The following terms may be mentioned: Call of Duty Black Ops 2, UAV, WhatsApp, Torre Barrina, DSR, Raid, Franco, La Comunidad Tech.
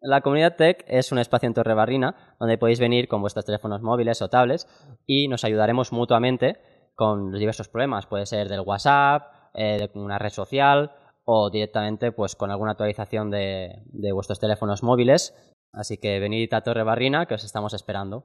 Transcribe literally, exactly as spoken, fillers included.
La Comunidad Tech es un espacio en Torre Barrina donde podéis venir con vuestros teléfonos móviles o tablets y nos ayudaremos mutuamente con los diversos problemas. Puede ser del WhatsApp, eh, de una red social o directamente pues, con alguna actualización de, de vuestros teléfonos móviles. Así que venid a Torre Barrina, que os estamos esperando.